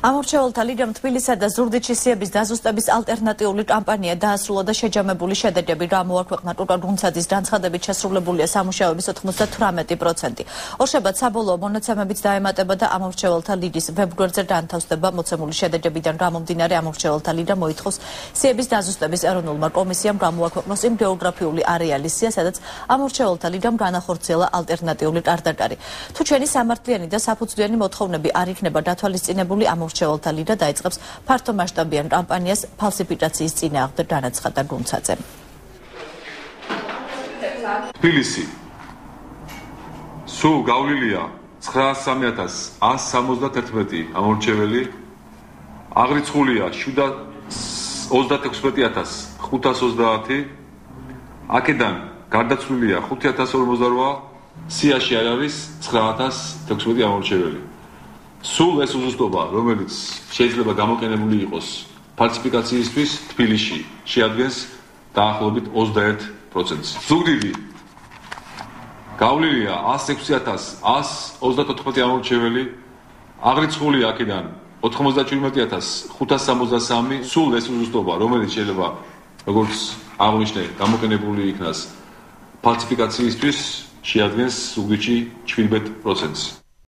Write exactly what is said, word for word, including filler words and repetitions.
ამორჩეულთა ლიდერმა თბილისსა და ზურგდიჩისიების დაზუსტების ალტერნატიული კამპანია დაასრულა და შეჯამებული შედეგები გამოაქვეყნა. ტურკ გუნდსაძის განცხადებით შესრულებულია სამუშაოების ოთხმოცდათვრამეტი პროცენტი. ორშაბათს საბოლოო მონაცემებიც დაემატება და ამორჩეულთა ლიდერის ვებგვერდზე განთავსდება მოცემული შედეგებიდან გამომდინარე ამორჩეულთა ლიდერმა მოითხოვს სიების დაზუსტების ეროვნულმა კომისიამ გამოაქვეყნოს იმ გეოგრაფიული არეალის სია, სადაც ამორჩეულთა ლიდერმა განახორციელა ალტერნატიული კარდაკარი. Თუ ჩვენი სამართლიანი და საფუძვლიანი მოთხოვნები არ იქნება დათვალისწინებული, ამორჩეულთა ლიდერმა დაიწყებს ფართო მასშტაბიან კამპანიას ფალსიფიკაციის წინააღმდეგ, განაცხადა გუნდსაძემ. თბილისი სულ გავლილია ცხრა ათას სამი ათას ათს სამოცდათერთმეტი ამორჩეველი, აღრიცხულია ოცდაექვსმეტი ათას ხუთას ოცდაათი, აქედან გარდაცვლილია ხუთი ათას ორმოცდაორვა, სიაში არ არის ცხრა ათას თექვსმეტი ამორჩეველი. Სულ ეს უზუსტობა, რომელიც შეიძლება გამოყენებული იყოს ფალსიფიკაციისთვის, თბილისში შეადგენს დაახლოებით ოცდაერთ პროცენტს. ზუგდიდი გავლილია ოცი ექვსი ათას ოცი ოცდათოთხმეტი ამორჩეველი, აღრიცხული აქედან ოთხმოცდაჩვიდმეტი ათას ხუთას სამოცდასამი. სულ ეს უზუსტობა, რომელიც შეიძლება, როგორც აღნიშნე, გამოყენებული იქნას ფალსიფიკაციისთვის, შეადგენს ზუგდიდში შვიდმეტ პროცენტს.